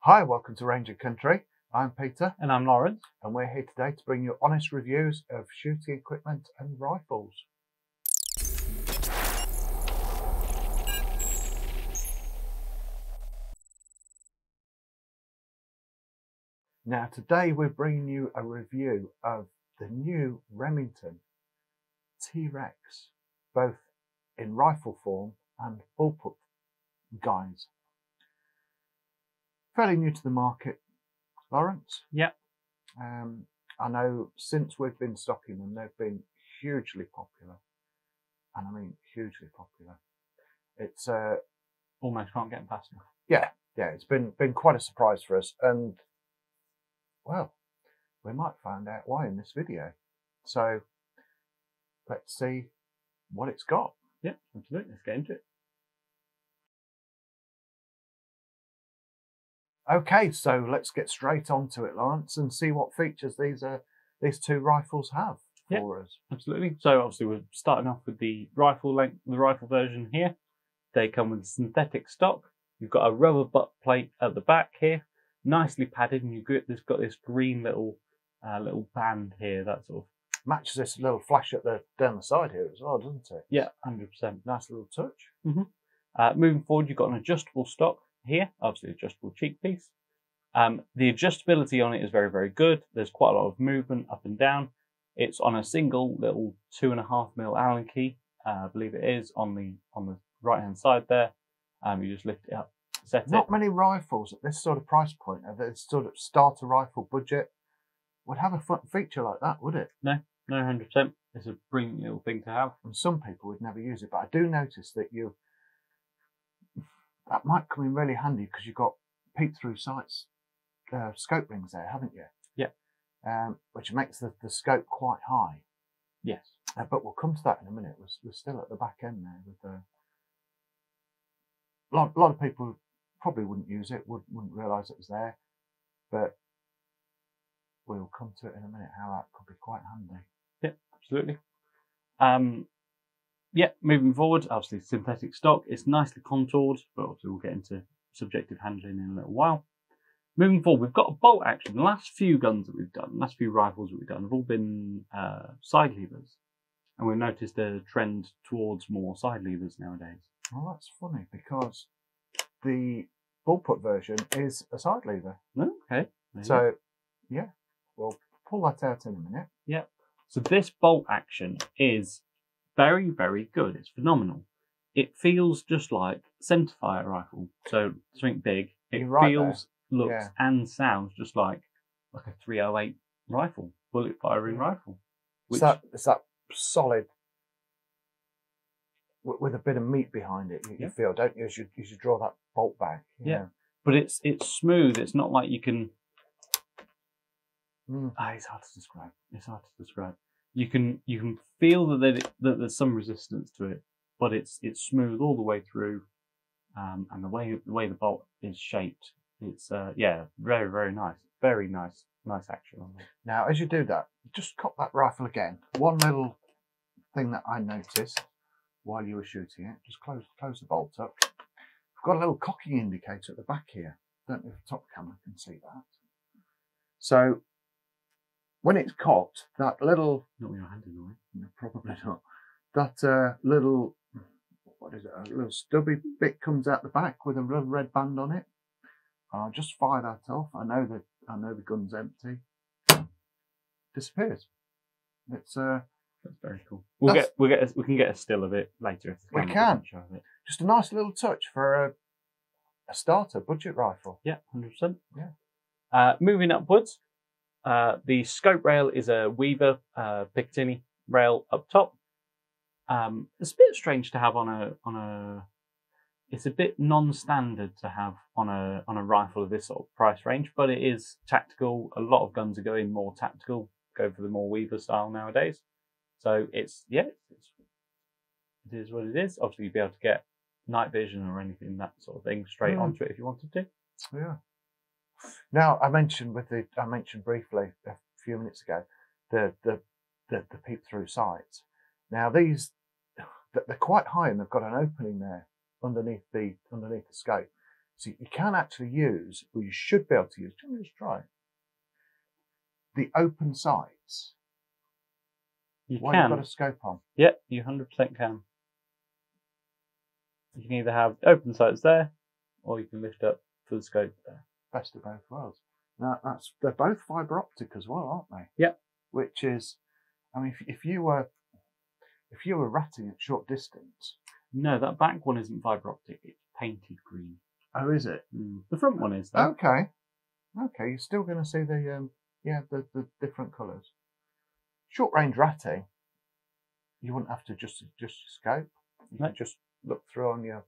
Hi, welcome to Range and Country. I'm Peter. And I'm Lawrence. And we're here today to bring you honest reviews of shooting equipment and rifles. Now today we're bringing you a review of the new Remington T-Rex, both in rifle form and bullpup guise. Fairly new to the market, Lawrence. Yep. I know since we've been stocking them, they've been hugely popular. And I mean hugely popular. It's almost can't get past them. Yeah, it's been quite a surprise for us, and well, we might find out why in this video. So let's see what it's got. Yeah, absolutely, let's get into it. Okay, so let's get straight onto it, Lawrence, and see what features these two rifles have for us. Absolutely. So obviously we're starting off with the rifle length, the rifle version here. They come with synthetic stock. You've got a rubber butt plate at the back here, nicely padded, and you've got this green little band here that sort of matches this little flash at the down the side here as well, doesn't it? Yeah, 100%. Nice little touch. Mm-hmm. Moving forward, you've got an adjustable stock here, obviously adjustable cheek piece. The adjustability on it is very, very good. There's quite a lot of movement up and down. It's on a single little 2.5mm Allen key, I believe it is, on the right hand side there. You just lift it up, set it. Not many rifles at this sort of price point, at this sort of starter rifle budget, would have a feature like that, would it? No, 100%. It's a brilliant little thing to have. And some people would never use it, but I do notice that that might come in really handy because you've got peep-through sights, scope rings there, haven't you? Yeah. Which makes the scope quite high. Yes. But we'll come to that in a minute. We're still at the back end there. With a lot of people probably wouldn't use it, wouldn't realise it was there. But we'll come to it in a minute, how that could be quite handy. Yeah, absolutely. Yeah, moving forward, obviously synthetic stock. It's nicely contoured, but obviously we'll get into subjective handling in a little while. Moving forward, we've got a bolt action. The last few guns that we've done, the last few rifles that we've done, have all been side levers. And we've noticed a trend towards more side levers nowadays. Well, that's funny because the bullpup version is a side lever. Okay. So, yeah, we'll pull that out in a minute. Yeah. So this bolt action is very, very good. It's phenomenal. It feels just like centre fire rifle. So something big. It feels, looks, and sounds just like a 308 rifle, bullet firing rifle. Which it's that solid with a bit of meat behind it. You feel, don't you? You should draw that bolt back. Yeah, but it's smooth. It's not like you can. It's hard to describe. You can feel that there's some resistance to it, but it's smooth all the way through, and the way the bolt is shaped, it's very, very nice, nice action on that. Now, as you do that, just cock that rifle again. One little thing that I noticed while you were shooting it, just close the bolt up. I've got a little cocking indicator at the back here. Don't know if the top camera can see that. So when it's cocked, that little, not with your hand in the way, no, probably not. That little, what is it? A little stubby bit comes out the back with a little red band on it. And I'll just fire that off. I know the gun's empty. Disappears. It's that's very cool. We can get a still of it later. If we can. Just a nice little touch for a starter budget rifle. Yeah, 100%. Yeah. Moving upwards. The scope rail is a Weaver Picatinny rail up top. It's a bit strange to have on a. It's a bit non-standard to have on a rifle of this sort of price range, but it is tactical. A lot of guns are going more tactical, go for the more Weaver style nowadays. So it is what it is. Obviously, you'd be able to get night vision or anything that sort of thing straight onto it if you wanted to. Yeah. Now, I mentioned briefly a few minutes ago the peep through sights. Now these, they're quite high and they've got an opening there underneath the scope. So you can actually use, or you should be able to use, just try the open sights. You can. You've got a scope on. Yep, you 100% can. You can either have open sights there, or you can lift up to the scope there. Best of both worlds. Now they're both fibre optic as well, aren't they? Yep. Which is, I mean, if you were ratting at short distance. No, that back one isn't fibre optic. It's painted green. Oh, is it? Mm. The front one is, though. Okay. Okay, you're still going to see the different colours. Short range ratting, you wouldn't have to just scope. You can just look through on your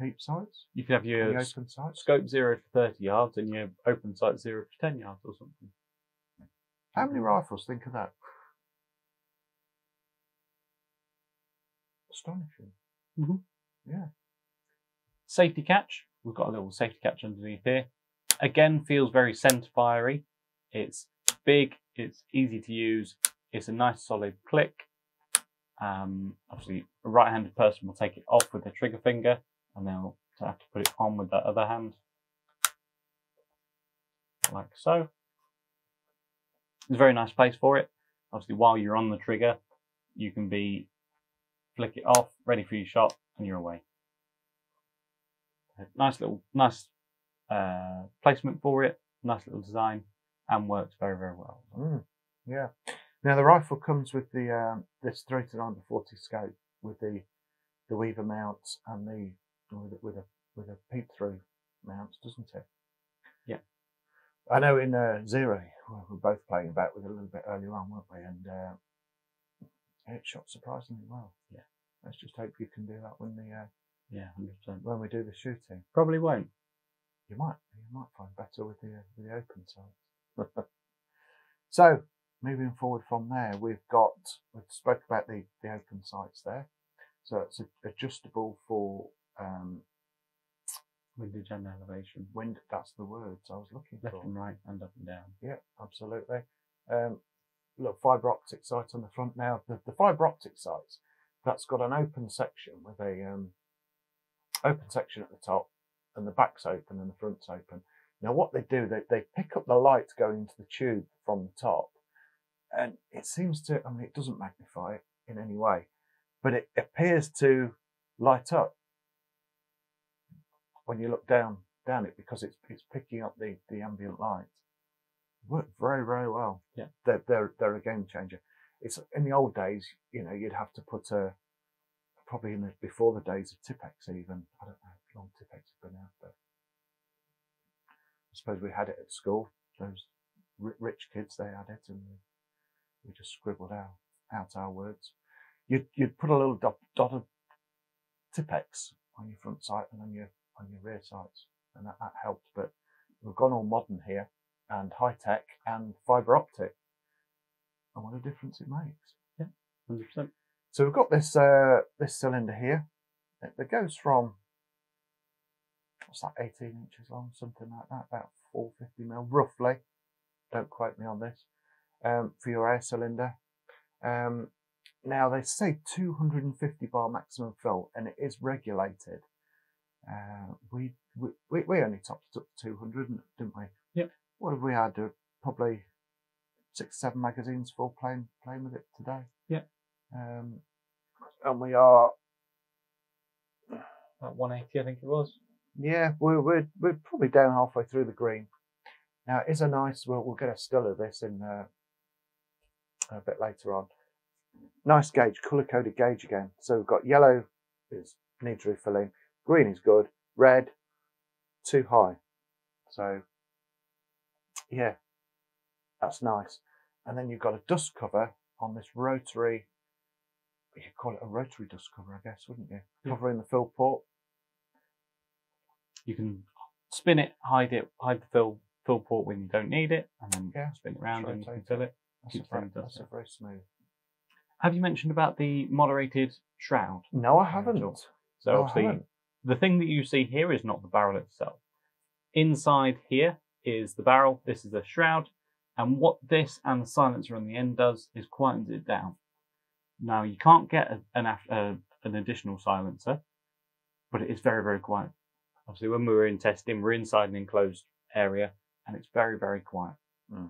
peep sights. You can have your open sights. Scope 0 for 30 yards and your open sight 0 for 10 yards or something. How many rifles think of that? Astonishing. Mm-hmm. Yeah. Safety catch. We've got a little safety catch underneath here. Again, feels very centre fire-y. It's big. It's easy to use. It's a nice solid click. Obviously, a right-handed person will take it off with their trigger finger, and they'll have to put it on with their other hand, like so. It's a very nice place for it. Obviously, while you're on the trigger, you can flick it off, ready for your shot, and you're away. Nice placement for it. Nice little design, and works very, very well. Mm, yeah. Now the rifle comes with the this 3-9-40 scope with the Weaver mounts and with a peep through mount, doesn't it? Yeah. I know in Zero we were both playing about with a little bit earlier on, weren't we? And it shot surprisingly well. Yeah. Let's just hope you can do that when the yeah 100% when we do the shooting. Probably won't. You might find better with the open sights. So. Moving forward from there, we've spoke about the open sights there. So it's adjustable for windage and elevation. Wind, that's the words I was looking for. Left and right and up and down. Yeah, absolutely. Look, fibre optic sight on the front now. The fibre optic sights, that's got an open section with a open section at the top, and the back's open and the front's open. Now what they do, they pick up the light going into the tube from the top. And it seems to, I mean, it doesn't magnify it in any way, but it appears to light up when you look down it, because it's picking up the ambient light. Worked very, very well. Yeah. They're a game changer. It's in the old days, you know, you'd have to put probably before the days of Tipex even. I don't know how long Tipex has been out, but I suppose we had it at school. Those rich kids, they had it, and we just scribbled out our words. You'd put a little dot of Tipex on your front sight and on your rear sights, and that helped. But we've gone all modern here, and high tech, and fibre optic, and what a difference it makes. Yeah, 100%. So we've got this cylinder here. It goes from, what's that, 18 inches long, something like that, about 450mm roughly. Don't quote me on this. For your air cylinder. Now they say 250 bar maximum fill, and it is regulated. We only topped up 200, didn't we? Yep. What have we had? Probably 6-7 magazines full playing with it today. Yep. And we are at 180, I think it was. Yeah, we're probably down halfway through the green. Now it is a nice. We'll get a still of this in. A bit later on. Nice gauge, colour-coded gauge again. So we've got yellow is needs refilling, green is good, red too high. So yeah, that's nice. And then you've got a dust cover on this rotary. You could call it a rotary dust cover, I guess, wouldn't you? Yeah. Covering the fill port. You can spin it, hide the fill port when you don't need it, and then spin it around and you can fill it. That's a very smooth. Have you mentioned about the moderated shroud? No, I haven't. So obviously, the thing that you see here is not the barrel itself. Inside here is the barrel. This is the shroud. And what this and the silencer on the end does is quietens it down. Now, you can't get an additional silencer, but it is very, very quiet. Obviously, when we were in testing, we're inside an enclosed area and it's very, very quiet. Mm.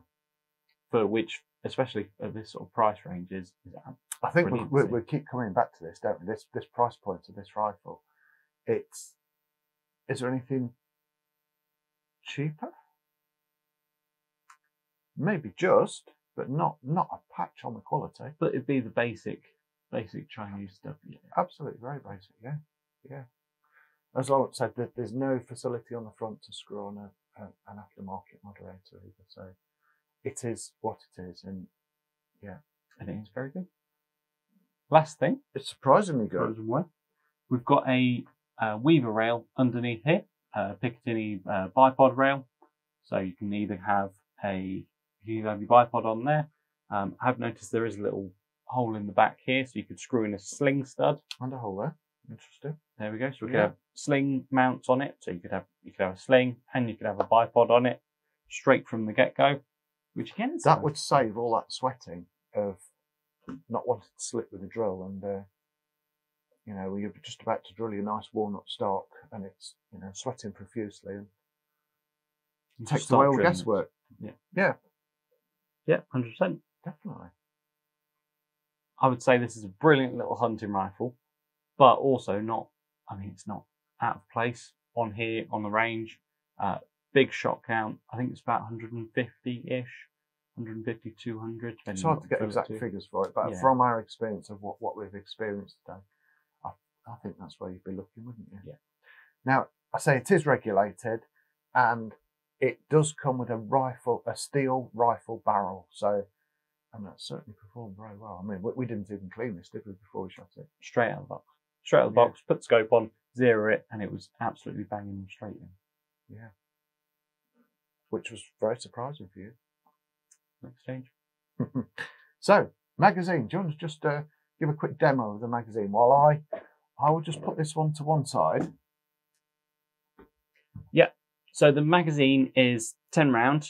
For which, especially at this sort of price range, is I think we keep coming back to this, don't we? This price point of this rifle. It's, is there anything cheaper? Maybe just, but not a patch on the quality. But it'd be the basic Chinese stuff. Yeah. Absolutely, very basic. Yeah, yeah. As Lawrence said, there's no facility on the front to screw on an aftermarket moderator either. So it is what it is, and yeah, and it is very good. Last thing, it's surprisingly good. We've got a weaver rail underneath here, Picatinny bipod rail. So you can either have your bipod on there. I've noticed there is a little hole in the back here, so you could screw in a sling stud and a hole there. Interesting. There we go. So we could have sling mounts on it. So you could have a sling and you could have a bipod on it straight from the get-go, which again is that would save all that sweating of not wanting to slip with a drill and you know, you're just about to drill your nice walnut stock and it's, you know, sweating profusely and it takes away all the guesswork. Yeah. Yeah. Yeah, 100%. Definitely. I would say this is a brilliant little hunting rifle, but also not, I mean, it's not out of place on here, on the range. Big shot count. I think it's about 150-ish, 150, 200. It's hard to get exact figures for it, but from our experience of what we've experienced today, I think that's where you'd be looking, wouldn't you? Yeah. Now, I say it is regulated and it does come with a steel rifle barrel. So, and that certainly performed very well. I mean, we didn't even clean this, did we, before we shot it? Straight out of the box. Straight out of the box, put the scope on, zero it, and it was absolutely banging them straight in. Yeah. Which was very surprising for you. Next change. So, magazine. Do you want to just give a quick demo of the magazine while I will just put this one to one side? Yeah. So the magazine is 10 round.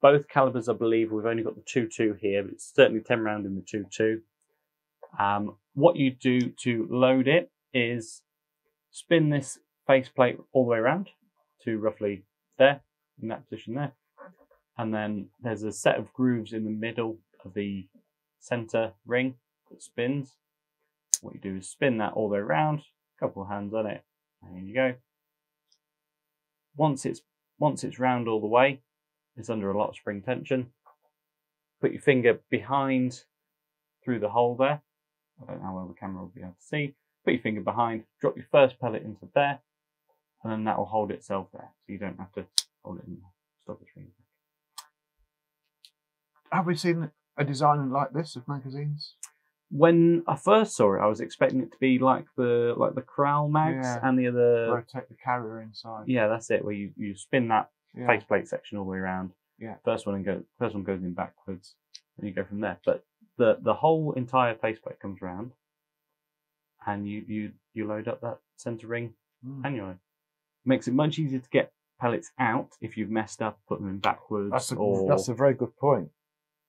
Both calibers, I believe, we've only got the 2.2 here, but it's certainly 10 round in the 2.2. What you do to load it is spin this faceplate all the way around to roughly there, in that position there. And then there's a set of grooves in the middle of the center ring that spins. What you do is spin that all the way around, a couple of hands on it, and there you go. Once it's round all the way, it's under a lot of spring tension. Put your finger behind through the hole there. I don't know how well the camera will be able to see. Put your finger behind, drop your first pellet into there, and then that will hold itself there. So you don't have to hold it in there. Stop the finger. Have we seen a design like this of magazines? When I first saw it, I was expecting it to be like the Corral mags and the other. Rotate the carrier inside. Yeah, that's it. Where you spin that faceplate section all the way around. Yeah. First one goes in backwards, and you go from there. But the whole entire faceplate comes round, and you load up that centre ring manually. Makes it much easier to get pellets out if you've messed up, put them in backwards. That's a very good point.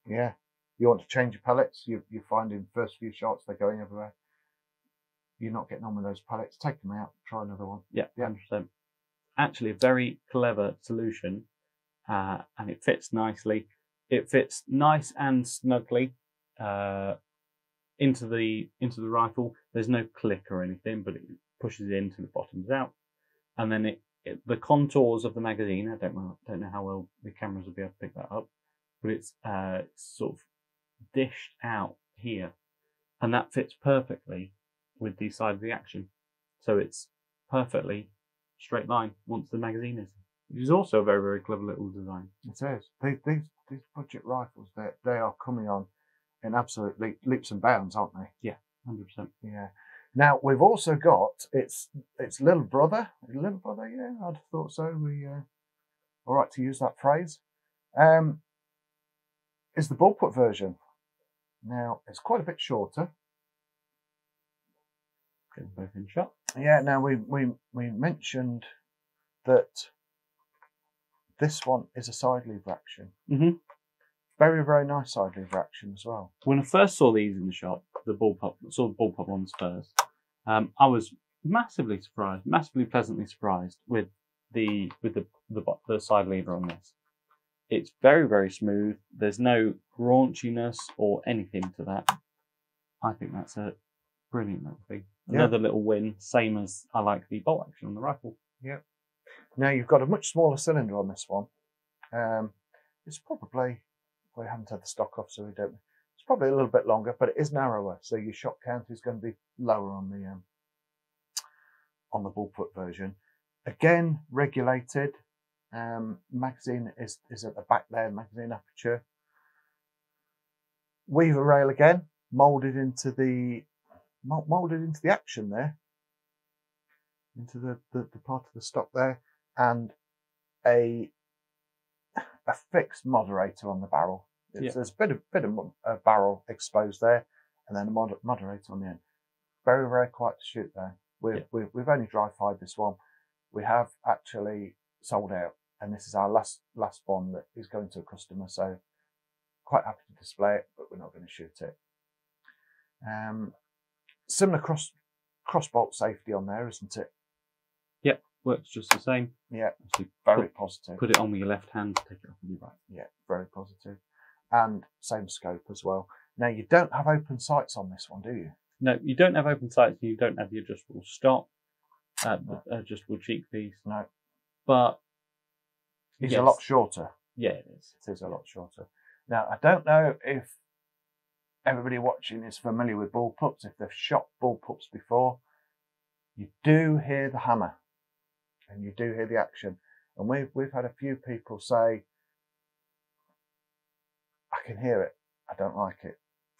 Yeah. You want to change your pellets, you're finding first few shots, they're going everywhere. You're not getting on with those pellets, take them out, try another one. Yeah, 100%. Actually, a very clever solution, and it fits nicely. It fits nice and snugly into the rifle. There's no click or anything, but it pushes in till it bottoms out. And then the contours of the magazine, I don't know how well the cameras will be able to pick that up, but it's sort of dished out here, and that fits perfectly with the side of the action, so it's perfectly straight line once the magazine is, which is also a very, very clever little design. It is. These budget rifles, they are coming on in absolute leaps and bounds, aren't they? Yeah, 100%. Yeah. Now we've also got its little brother. Yeah, I'd have thought so. We all right to use that phrase. Is the ballpoint version. Now, it's quite a bit shorter. Get them both in shot. Yeah, now we mentioned that this one is a side lever action. Mm-hmm. Very, very nice side lever action as well. When I first saw these in the shop, the ballpoint ones first, I was massively surprised, massively pleasantly surprised with the side lever on this. It's very, very smooth. There's no raunchiness or anything to that. I think that's a brilliant little thing. Another little win, same as I like the bolt action on the rifle. Yep. Now you've got a much smaller cylinder on this one. It's probably, we haven't had the stock off, so we don't. It's probably a little bit longer, but it is narrower, so your shot count is going to be lower on the bullpup version. Again, regulated. Magazine is at the back there, magazine aperture. Weaver rail again, molded into the action there, into the part of the stock there, and a fixed moderator on the barrel. There's a bit of a barrel exposed there, and then a moderator on the end. Very, very quiet to shoot there. We've only dry fired this one. We have actually sold out, and this is our last one that is going to a customer. So quite happy to display it, but we're not going to shoot it. Similar cross bolt safety on there, isn't it? Yep, works just the same. Yeah, very positive. Put it on with your left hand, take it off with your right. Yeah, very positive. And same scope as well. Now, you don't have open sights on this one, do you? No, you don't have open sights, and you don't have the adjustable stop, adjustable cheek piece. No. But it's a lot shorter. Yeah, it is. It is a lot shorter. Now, I don't know if everybody watching is familiar with bullpups, if they've shot bullpups before. You do hear the hammer, and you do hear the action. And we've had a few people say, I can hear it, I don't like it.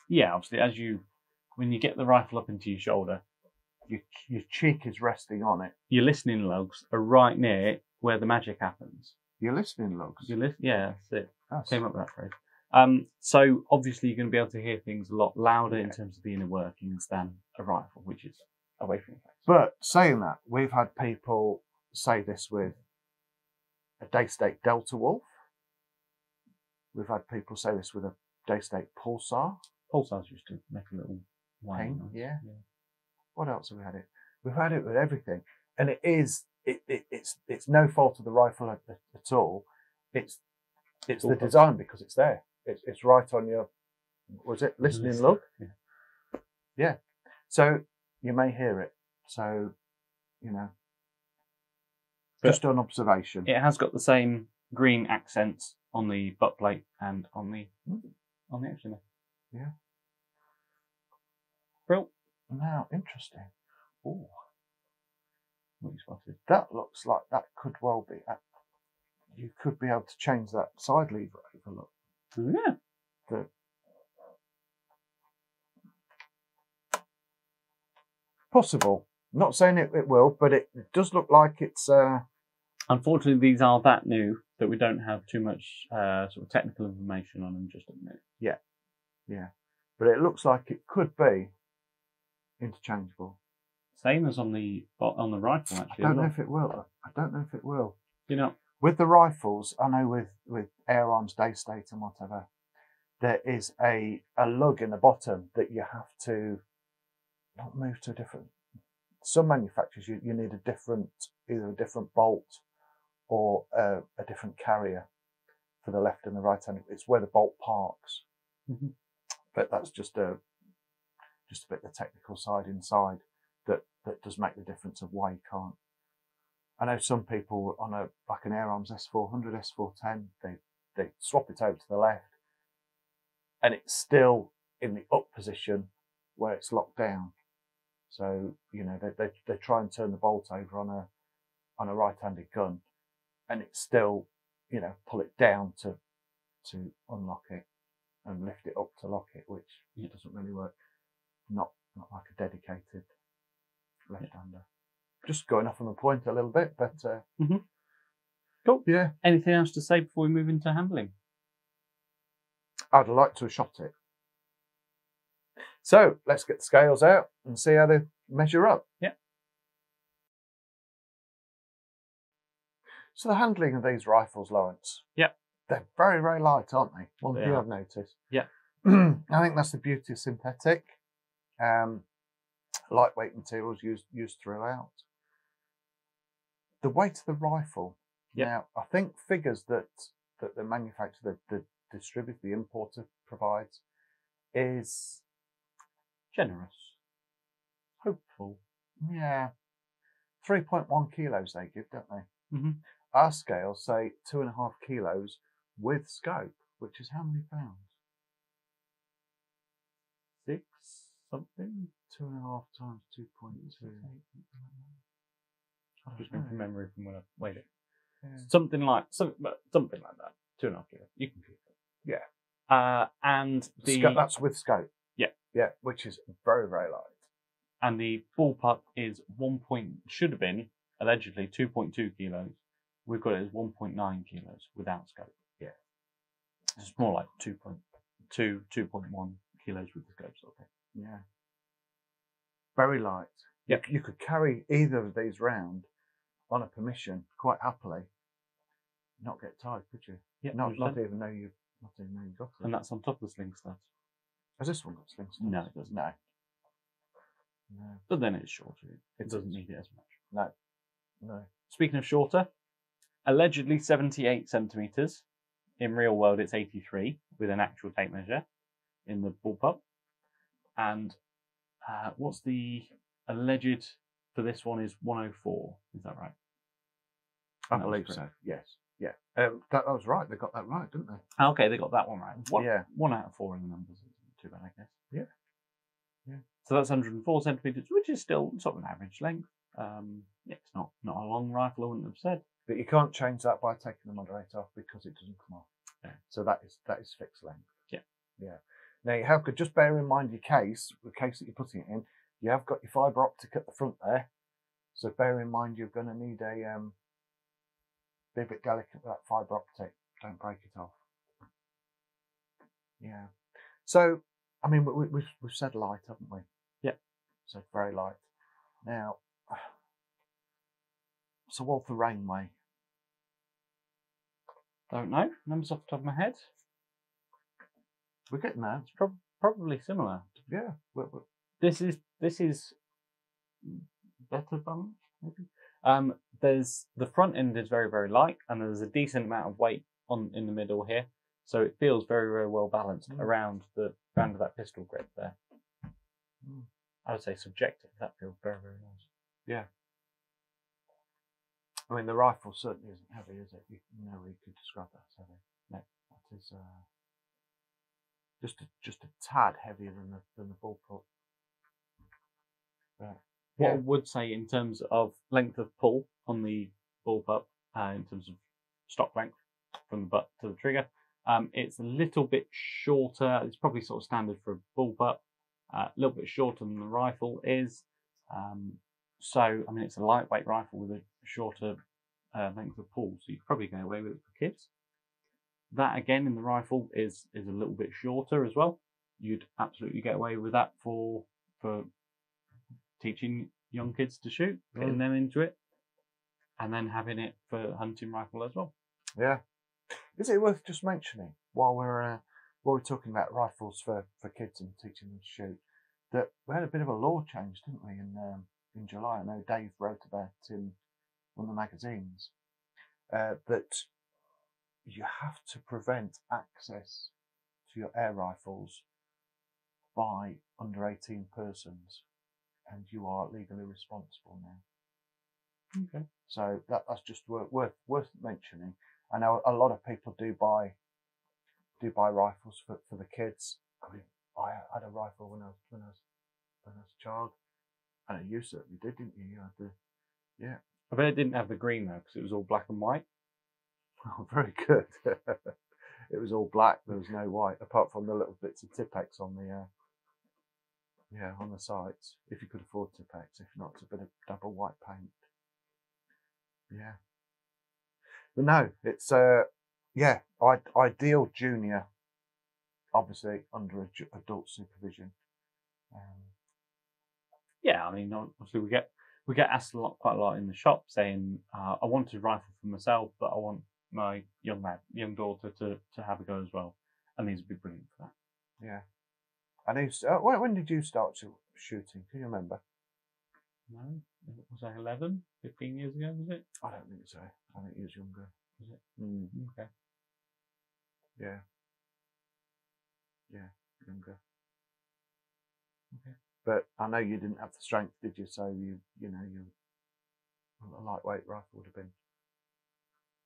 Yeah, obviously, when you get the rifle up into your shoulder, your cheek is resting on it. Your listening lugs are right near where the magic happens. Your listening lugs? Yeah, that's it. Came up with that phrase. So obviously you're going to be able to hear things a lot louder in terms of the inner workings than a rifle, which is away from the face. But saying that, we've had people say this with a Daystate Delta Wolf. We've had people say this with a Daystate Pulsar. Pulsars used to make a little whine. Yeah. What else have we had it? We've had it with everything, and it's no fault of the rifle at all. It's the design, because it's there. It's right on your listening lug? Yeah. So you may hear it. So just on observation. It has got the same green accents on the butt plate and on the action. Yeah. Brill. Now, interesting. Oh, what you spotted? That looks like that could well be. You could be able to change that side lever over. Look. Yeah. Possible. Not saying it will, but it does look like it's. Unfortunately, these are that new that we don't have too much sort of technical information on them just at the minute. Yeah. But it looks like it could be interchangeable. Same as on the rifle, actually. I don't know if it will. You know, with the rifles, I know with Air Arms, Daystate and whatever, there is a lug in the bottom that you have to not move to a different. Some manufacturers you need either a different bolt or a different carrier for the left and the right hand. It's where the bolt parks. Mm-hmm. But that's just a bit of the technical side inside that does make the difference of why you can't. I know some people on like an Air Arms S400, S410, they swap it over to the left and it's still in the up position where it's locked down. So, they try and turn the bolt over on a right-handed gun and it's still, pull it down to unlock it and lift it up to lock it, which doesn't really work. Not like a dedicated left-hander. Just going off on the point a little bit, but cool. Yeah. Anything else to say before we move into handling? I'd like to have shot it. So let's get the scales out and see how they measure up. Yeah. So the handling of these rifles, Lawrence. Yeah. They're very, very light, aren't they? One thing I've noticed. Yeah. I think that's the beauty of synthetic. lightweight materials used throughout. The weight of the rifle. Yep. Now, I think figures that the manufacturer, the distributor, the importer provides is generous, hopeful. Yeah. 3.1 kilos they give, don't they? Mm-hmm. Our scales say 2.5 kilos with scope, which is how many pounds? 6 something? 2.5 times 2.2. I've just been from memory from when I weighed it. Yeah. Something like that. 2.5 kilos. You can keep it. Yeah. And the that's with scope. Yeah. Yeah, which is very, very light. And the ballpark is should have been allegedly 2.2 kilos. We've got it as 1.9 kilos without scope. Yeah. It's more like 2.2, 2.1 kilos with the scope sort of thing. Yeah. Very light. Yeah. You could carry either of these round on a permission quite happily, not get tired, could you? Yeah. Not even know you've got it. And that's on top of the sling studs. Has this one got sling studs? No, it doesn't. No. No. But then it's shorter. It doesn't need it as much. No. No. Speaking of shorter, allegedly 78 centimetres. In real world, it's 83 with an actual tape measure in the bullpup. And what's the alleged for this one is 104. Is that right? I believe so. Yes. Yeah. That was right. They got that right, didn't they? Okay, they got that one right. Yeah. 1 out of 4 in the numbers isn't too bad, I guess. Yeah. Yeah. So that's 104 centimetres, which is still sort of an average length. Yeah, it's not a long rifle, I wouldn't have said. But you can't change that by taking the moderator off because it doesn't come off. Yeah. So that is fixed length. Yeah. Yeah. Now you have got, just bear in mind your case, the case that you're putting it in, you have got your fibre optic at the front there. So bear in mind you're gonna need a be a bit delicate with that fibre optic. Don't break it off. Yeah. So I mean we've said light, haven't we? Yeah. So very light. Now so what for Rainway? Don't know. Numbers off the top of my head. We're getting there. It's probably similar. Yeah. We're... This is better balanced, maybe. There's the front end is very, very light, and there's a decent amount of weight in the middle here, so it feels very, very well balanced around the round of that pistol grip there. Mm. I would say subjective. That feels very, very nice. Yeah. I mean, the rifle certainly isn't heavy, is it? No, we could describe that as heavy. No, that is just a tad heavier than the bullpup. Right. What I would say in terms of length of pull on the bullpup, in terms of stock length from the butt to the trigger, it's a little bit shorter. It's probably sort of standard for a bullpup, a little bit shorter than the rifle is. So, I mean, it's a lightweight rifle with a shorter length of pull, so you could probably go away with it for kids. That again in the rifle is a little bit shorter as well. You'd absolutely get away with that for teaching young kids to shoot, getting them into it, and then having it for hunting rifle as well. Yeah. Is it worth just mentioning while we're talking about rifles for kids and teaching them to shoot that we had a bit of a law change, didn't we, in July? I know Dave wrote about it in one of the magazines, that you have to prevent access to your air rifles by under 18 persons, and you are legally responsible now. Okay. So that's just worth mentioning. I know a lot of people do buy rifles for the kids. I mean, I had a rifle when I was a child. I know you certainly did, didn't you? You had the, yeah. I bet it didn't have the green though, because it was all black and white. Oh, very good. It was all black. There was no white, apart from the little bits of Tipex on the, on the sides. If you could afford Tipex, if not, it's a bit of double white paint. Yeah. But no, it's ideal junior, obviously under adult supervision. Yeah, I mean, obviously we get asked quite a lot in the shop saying, I want a rifle for myself, but I want my young daughter to have a go as well. And these would be brilliant for that. Yeah. And when did you start shooting? Can you remember? No? Was that 11? 15 years ago, was it? I don't think so. I think he was younger. Was it? Mm. Okay. Yeah. Yeah, younger. Okay. But I know you didn't have the strength, did you? So you know, you a lightweight rifle would have been.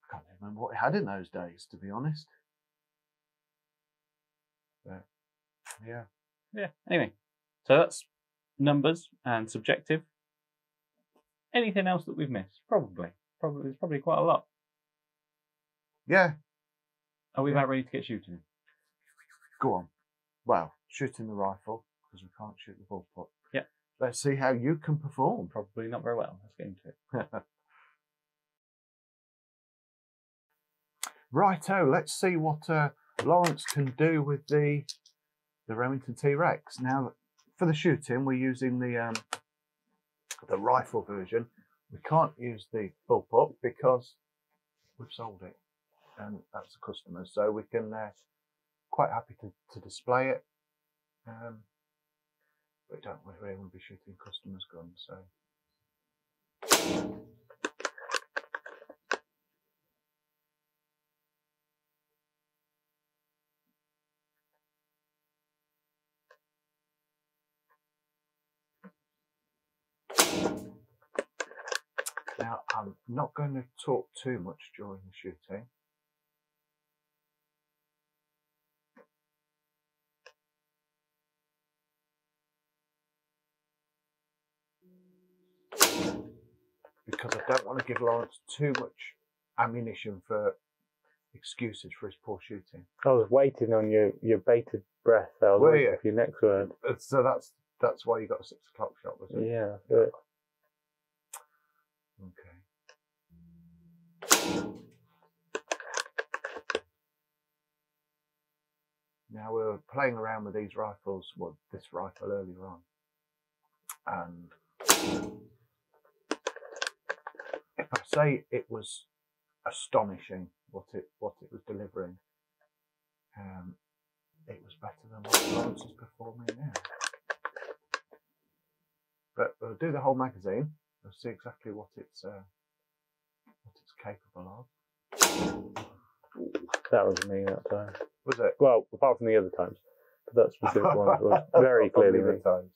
I can't remember what it had in those days, to be honest. But yeah. Yeah. Anyway, so that's numbers and subjective. Anything else that we've missed? Probably there's probably quite a lot. Yeah. Are we about ready to get shooting? Go on. Well, shooting the rifle, because we can't shoot the ball pot. Yeah. Let's see how you can perform. Probably not very well. Let's get into it. Righto, let's see what Lawrence can do with the Remington T-Rex. Now, for the shooting, we're using the rifle version. We can't use the bullpup because we've sold it, and that's the customer. So we can quite happy to display it, but we really want to be shooting customers' guns. So. Now, I'm not going to talk too much during the shooting. Because I don't want to give Lawrence too much ammunition for excuses for his poor shooting. I was waiting on your bated breath. I was waiting for your next word. So that's why you got a 6 o'clock shot, was it? Yeah, that's it. Okay. Now we were playing around with these rifles, well, this rifle earlier on, and if I say it was astonishing what it was delivering, it was better than what Lawrence is performing now. But we'll do the whole magazine. We'll see exactly what it's capable of. That was me that time. Was it? Well, apart from the other times, but that specific one was very clearly me. Times.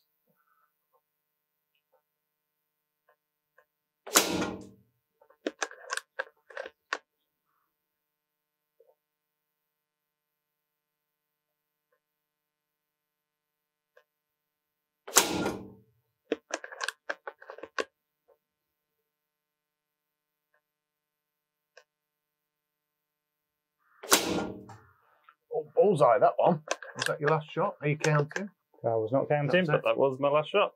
Bullseye, that one. Was that your last shot? Are you counting? I was not counting, but that was my last shot.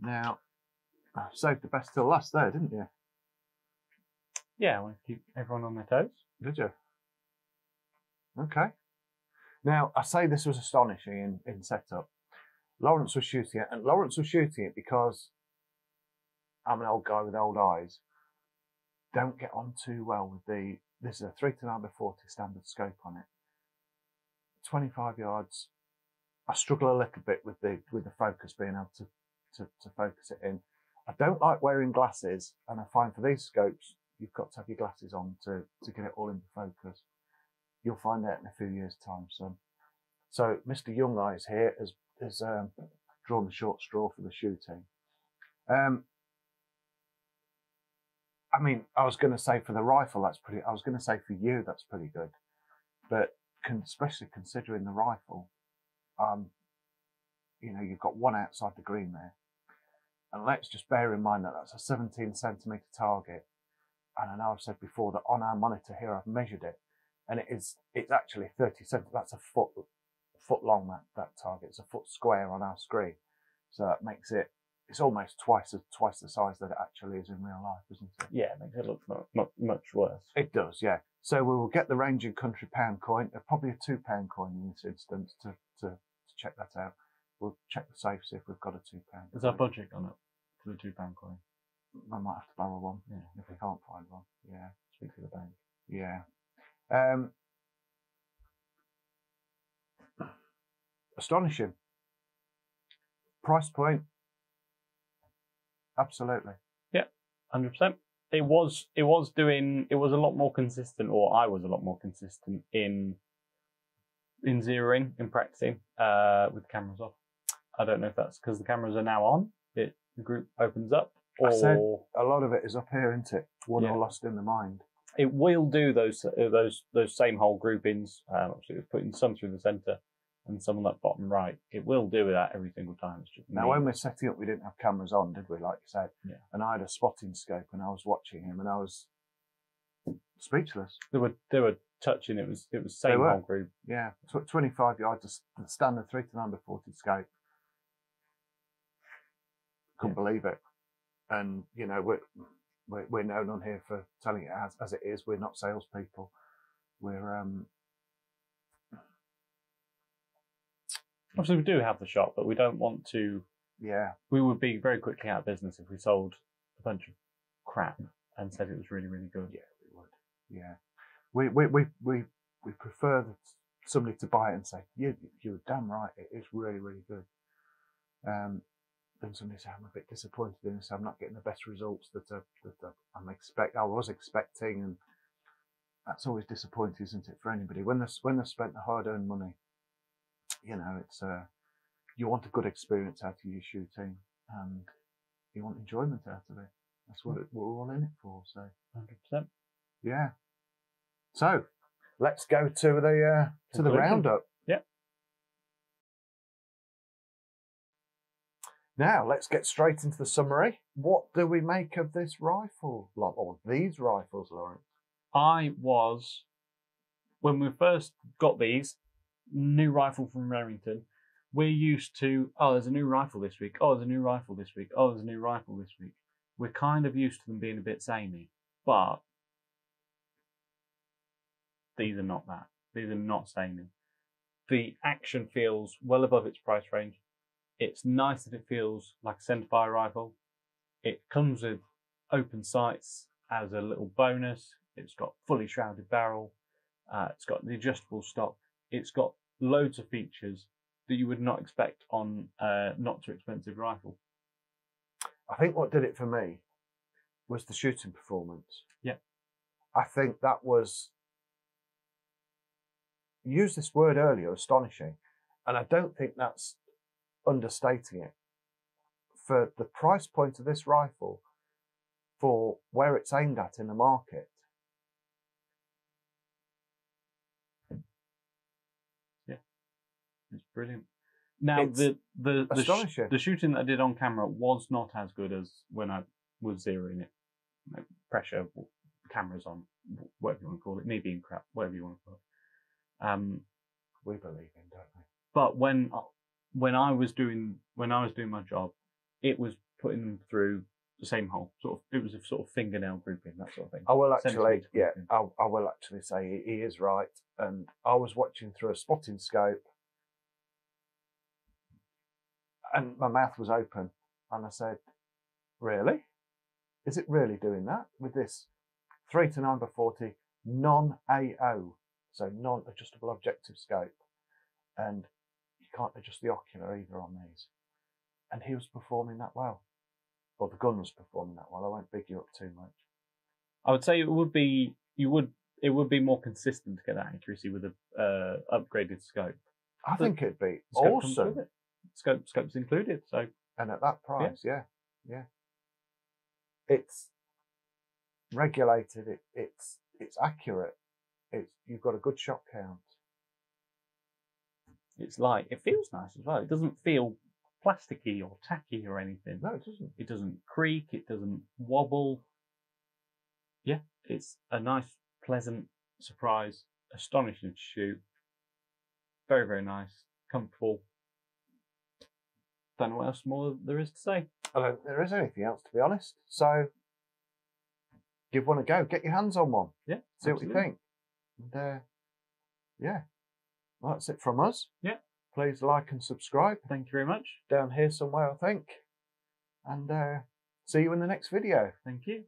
Now, I saved the best till last there, didn't you? Yeah, I wanted to keep everyone on their toes. Did you? Okay. Now, I say this was astonishing in setup. Lawrence was shooting it, and Lawrence was shooting it because I'm an old guy with old eyes. Don't get on too well with the... This is a 3-9x40 standard scope on it. 25 yards. I struggle a little bit with the focus, being able to focus it in. I don't like wearing glasses, and I find for these scopes, you've got to have your glasses on to get it all into focus. You'll find that in a few years' time, son. So Mr. Young Eyes here has drawn the short straw for the shooting. I mean, I was going to say for the rifle, that's pretty. I was going to say for you, that's pretty good, but especially considering the rifle, you know, you've got one outside the green there, and let's just bear in mind that that's a 17 cm target, and I know I've said before that on our monitor here I've measured it, and it's actually 30 cm. That's a foot long. That target. It's a foot square on our screen, so that makes it. It's almost twice the size that it actually is in real life, isn't it? Yeah, it makes it look much worse. It does, yeah. So we will get the Range and Country pound coin, probably a £2 coin in this instance, to check that out. We'll check the safe, see if we've got a £2. Is our budget gone up for the £2 coin? I might have to borrow one, yeah, if we can't find one. Yeah, speak to the bank. Yeah. Astonishing. Price point. Absolutely. Yeah, 100%. It was a lot more consistent, or I was a lot more consistent in zeroing, in practicing with the cameras off. I don't know if that's because the cameras are now on, the group opens up, or I said, a lot of it is up here, isn't it? Won or lost in the mind. It will do those same hole groupings. Obviously, it was putting some through the centre and some on that bottom right. It will do that every single time. It's just now, when we're setting up, we didn't have cameras on, did we? Like you said, yeah. And I had a spotting scope, and I was watching him, and I was speechless. They were touching. It was same hole group. Yeah, 25 yards, the standard 3:9 by 40 scope. Couldn't believe it, and you know we're known on here for telling it as it is. We're not salespeople. We're obviously we do have the shop, but we don't want to. Yeah, we would be very quickly out of business if we sold a bunch of crap and said it was really, really good. Yeah, we would. Yeah, we prefer that somebody to buy it and say you're damn right, it is really, really good. Then somebody said, I'm a bit disappointed in this. I'm not getting the best results that I was expecting, and that's always disappointing, isn't it, for anybody? When they've spent the hard-earned money, you know, it's you want a good experience out of your shooting, and you want enjoyment out of it. That's what we're all in it for. So, 100%. Yeah. So, let's go to the roundup. Now, let's get straight into the summary. What do we make of this rifle, or these rifles, Lawrence? When we first got these, new rifle from Remington, we're used to, oh, there's a new rifle this week. Oh, there's a new rifle this week. Oh, there's a new rifle this week. We're kind of used to them being a bit samey, but these are not that. These are not samey. The action feels well above its price range. It's nice that it feels like a centerfire rifle. It comes with open sights as a little bonus. It's got fully shrouded barrel. It's got the adjustable stock. It's got loads of features that you would not expect on a not too expensive rifle. I think what did it for me was the shooting performance. Yeah. I think that was, you used this word earlier, astonishing. And I don't think that's understating it. For the price point of this rifle, for where it's aimed at in the market, yeah, it's brilliant. Now it's the shooting that I did on camera was not as good as when I was zeroing it. No pressure, cameras on, whatever you want to call it, me being crap, whatever you want to call it. We believe in, don't we? But when I was doing my job, it was putting them through the same hole. It was a sort of fingernail grouping, that sort of thing. I will actually say he is right. And I was watching through a spotting scope, and my mouth was open, and I said, "Really? Is it really doing that with this 3:9 by 40 non-AO, so non-adjustable objective scope?" And can't adjust the ocular either on these, and he was performing that well, or the gun was performing that well. I won't big you up too much. I would say it would be more consistent to get that accuracy with a upgraded scope. I think it'd be awesome. Scope's included, so and at that price, yeah. It's regulated. It's accurate. You've got a good shot count. It's light. It feels nice as well. It doesn't feel plasticky or tacky or anything. No, it doesn't. It doesn't creak. It doesn't wobble. Yeah, it's a nice, pleasant surprise. Astonishing to shoot. Very, very nice. Comfortable. Don't know what else more there is to say. I don't think there is anything else, to be honest. So give one a go. Get your hands on one. Yeah. See absolutely. What you think. And yeah. Well, that's it from us. Yeah. Please like and subscribe. Thank you very much. Down here somewhere, I think. And see you in the next video. Thank you.